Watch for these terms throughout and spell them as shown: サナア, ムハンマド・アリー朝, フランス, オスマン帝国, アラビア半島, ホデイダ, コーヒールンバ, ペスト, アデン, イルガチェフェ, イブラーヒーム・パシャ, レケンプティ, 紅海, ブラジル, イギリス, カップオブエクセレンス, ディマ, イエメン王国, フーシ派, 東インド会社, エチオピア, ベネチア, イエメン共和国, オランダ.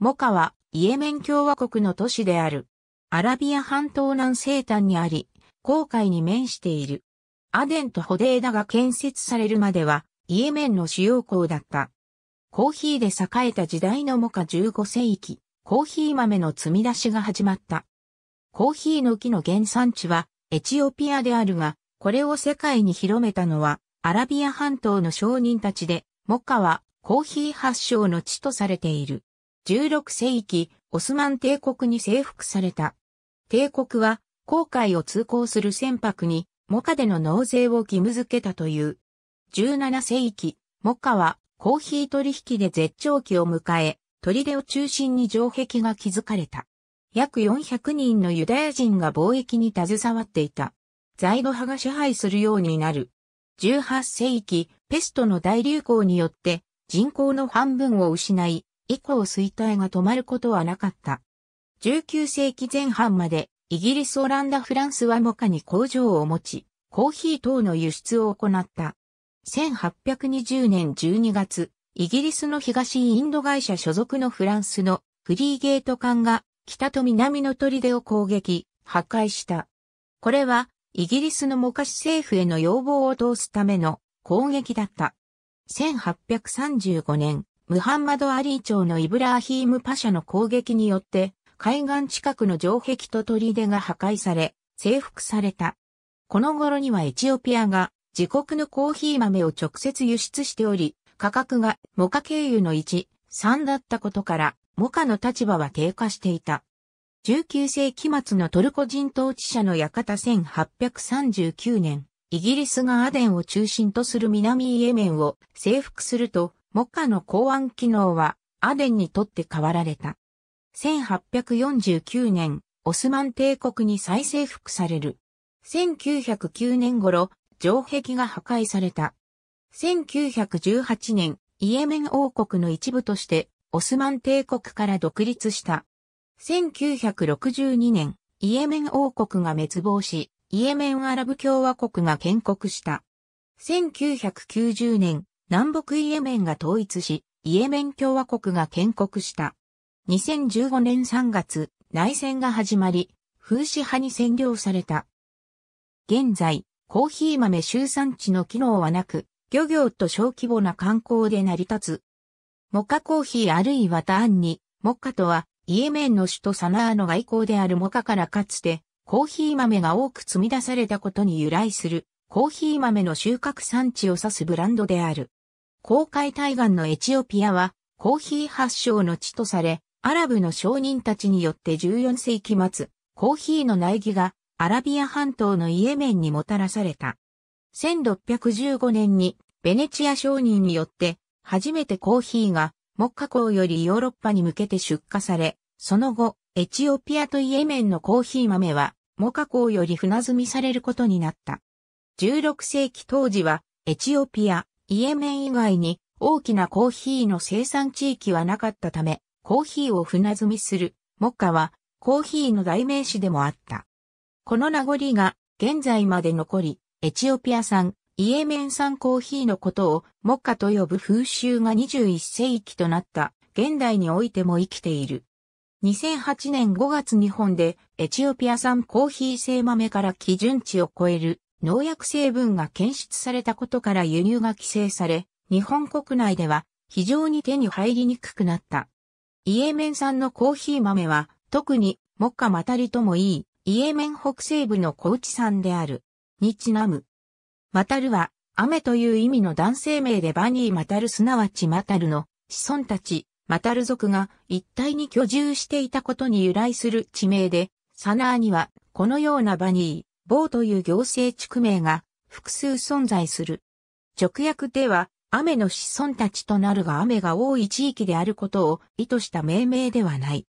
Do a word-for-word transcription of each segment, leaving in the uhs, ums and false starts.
モカはイエメン共和国の都市である。アラビア半島南西端にあり、紅海に面している。アデンとホデイダが建設されるまでは、イエメンの主要港だった。コーヒーで栄えた時代のモカじゅうごせいき、コーヒー豆の積み出しが始まった。コーヒーの木の原産地はエチオピアであるが、これを世界に広めたのはアラビア半島の商人たちで、モカはコーヒー発祥の地とされている。じゅうろくせいき、オスマン帝国に征服された。帝国は、紅海を通航する船舶に、モカでの納税を義務付けたという。じゅうななせいき、モカは、コーヒー取引で絶頂期を迎え、砦を中心に城壁が築かれた。約よんひゃくにんのユダヤ人が貿易に携わっていた。財路派が支配するようになる。じゅうはっせいき、ペストの大流行によって、人口の半分を失い、以降衰退が止まることはなかった。じゅうきゅうせいきぜんはんまでイギリス、オランダ、フランスはモカに工場を持ち、コーヒー等の輸出を行った。せんはっぴゃくにじゅうねんじゅうにがつ、イギリスの東インド会社所属のフランスのフリーゲート艦が北と南の砦を攻撃、破壊した。これはイギリスのモカ市政府への要望を通すための攻撃だった。せんはっぴゃくさんじゅうごねん、ムハンマド・アリー朝のイブラーヒーム・パシャの攻撃によって、海岸近くの城壁と砦が破壊され、征服された。この頃にはエチオピアが自国のコーヒー豆を直接輸出しており、価格がモカ経由のいちさんだったことから、モカの立場は低下していた。じゅうきゅうせいきまつのトルコ人統治者の館せんはっぴゃくさんじゅうきゅうねん、イギリスがアデンを中心とする南イエメンを征服すると、モカの港湾機能はアデンにとって代わられた。せんはっぴゃくよんじゅうきゅうねん、オスマン帝国に再征服される。せんきゅうひゃくきゅうねん頃、城壁が破壊された。せんきゅうひゃくじゅうはちねん、イエメン王国の一部として、オスマン帝国から独立した。せんきゅうひゃくろくじゅうにねん、イエメン王国が滅亡し、イエメンアラブ共和国が建国した。せんきゅうひゃくきゅうじゅうねん、南北イエメンが統一し、イエメン共和国が建国した。にせんじゅうごねんさんがつ、内戦が始まり、フーシ派に占領された。現在、コーヒー豆集産地の機能はなく、漁業と小規模な観光で成り立つ。モカコーヒーあるいはターンに、モカとは、イエメンの首都サナアの外交であるモカからかつて、コーヒー豆が多く積み出されたことに由来する、コーヒー豆の収穫産地を指すブランドである。紅海対岸のエチオピアは、コーヒー発祥の地とされ、アラブの商人たちによってじゅうよんせいきまつ、コーヒーの苗木がアラビア半島のイエメンにもたらされた。せんろっぴゃくじゅうごねんにベネチア商人によって初めてコーヒーがモッカ港よりヨーロッパに向けて出荷され、その後エチオピアとイエメンのコーヒー豆はモッカ港より船積みされることになった。じゅうろくせいき当時はエチオピア、イエメン以外に大きなコーヒーの生産地域はなかったため、コーヒーを船積みする、モカは、コーヒーの代名詞でもあった。この名残が、現在まで残り、エチオピア産、イエメン産コーヒーのことを、モカと呼ぶ風習がにじゅういっせいきとなった、現代においても生きている。にせんはちねんごがつ日本で、エチオピア産コーヒー精豆から基準値を超える、農薬成分が検出されたことから輸入が規制され、日本国内では、非常に手に入りにくくなった。イエメン産のコーヒー豆は、特に、モカマタリともいい、イエメン北西部の高地産である、にちなむ。マタルは、雨という意味の男性名でバニーマタルすなわちマタルの子孫たち、マタル族が一帯に居住していたことに由来する地名で、サナアには、このようなバニー、ボーという行政地区名が複数存在する。直訳では、雨の子孫たちとなるが雨が多い地域であることを意図した命名ではない。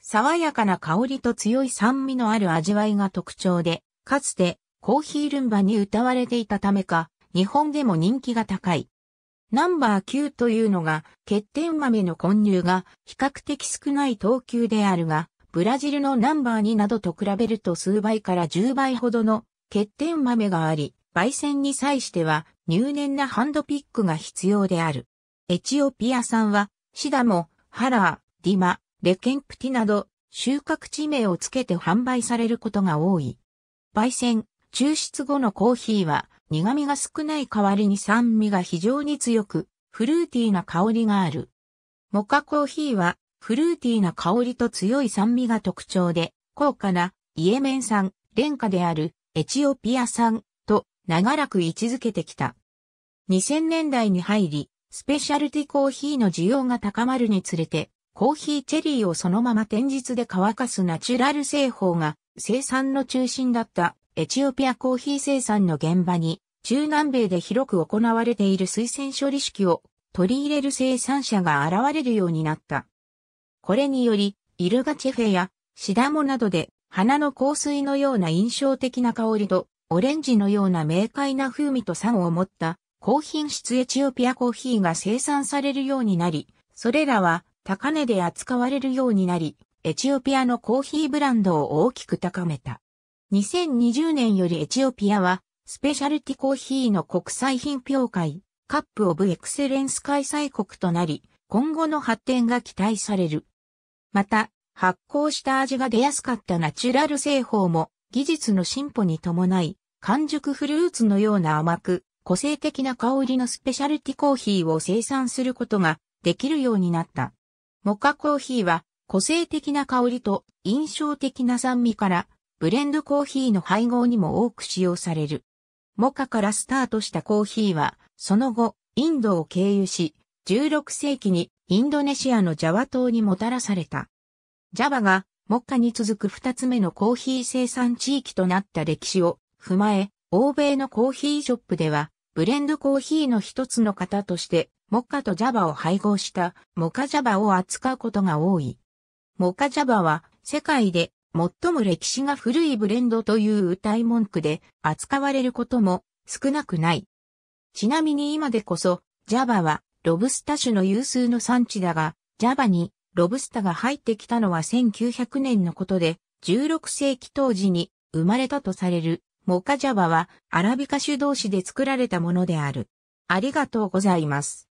爽やかな香りと強い酸味のある味わいが特徴で、かつてコーヒールンバに歌われていたためか、日本でも人気が高い。ナンバーきゅうというのが、欠点豆の混入が比較的少ない等級であるが、ブラジルのナンバーになどと比べると数倍からじゅうばいほどの欠点豆があり、焙煎に際しては入念なハンドピックが必要である。エチオピア産はシダモ、ハラー、ディマ、レケンプティなど、収穫地名をつけて販売されることが多い。焙煎、抽出後のコーヒーは苦味が少ない代わりに酸味が非常に強く、フルーティーな香りがある。モカコーヒーはフルーティーな香りと強い酸味が特徴で、高価なイエメン産、廉価であるエチオピア産と長らく位置づけてきた。にせんねんだいに入り、スペシャルティコーヒーの需要が高まるにつれて、コーヒーチェリーをそのまま天日で乾かすナチュラル製法が生産の中心だった。エチオピアコーヒー生産の現場に中南米で広く行われている水洗処理式を取り入れる生産者が現れるようになった。これによりイルガチェフェやシダモなどで花の香水のような印象的な香りとオレンジのような明快な風味と酸を持った高品質エチオピアコーヒーが生産されるようになり、それらは高値で扱われるようになり、エチオピアのコーヒーブランドを大きく高めた。にせんにじゅうねんよりエチオピアはスペシャルティコーヒーの国際品評会カップオブエクセレンス開催国となり、今後の発展が期待される。また、発酵した味が出やすかったナチュラル製法も技術の進歩に伴い、完熟フルーツのような甘く個性的な香りのスペシャルティコーヒーを生産することができるようになった。モカコーヒーは個性的な香りと印象的な酸味からブレンドコーヒーの配合にも多く使用される。モカからスタートしたコーヒーは、その後、インドを経由し、じゅうろくせいきにインドネシアのジャワ島にもたらされた。ジャワがモカに続くふたつめのコーヒー生産地域となった歴史を踏まえ、欧米のコーヒーショップでは、ブレンドコーヒーの一つの型として、モカとジャワを配合したモカジャワを扱うことが多い。モカジャワは、世界で、最も歴史が古いブレンドという謳い文句で扱われることも少なくない。ちなみに今でこそ、ジャワはロブスタ種の有数の産地だが、ジャワにロブスタが入ってきたのはせんきゅうひゃくねんのことで、じゅうろくせいき当時に生まれたとされるモカジャワはアラビカ種同士で作られたものである。ありがとうございます。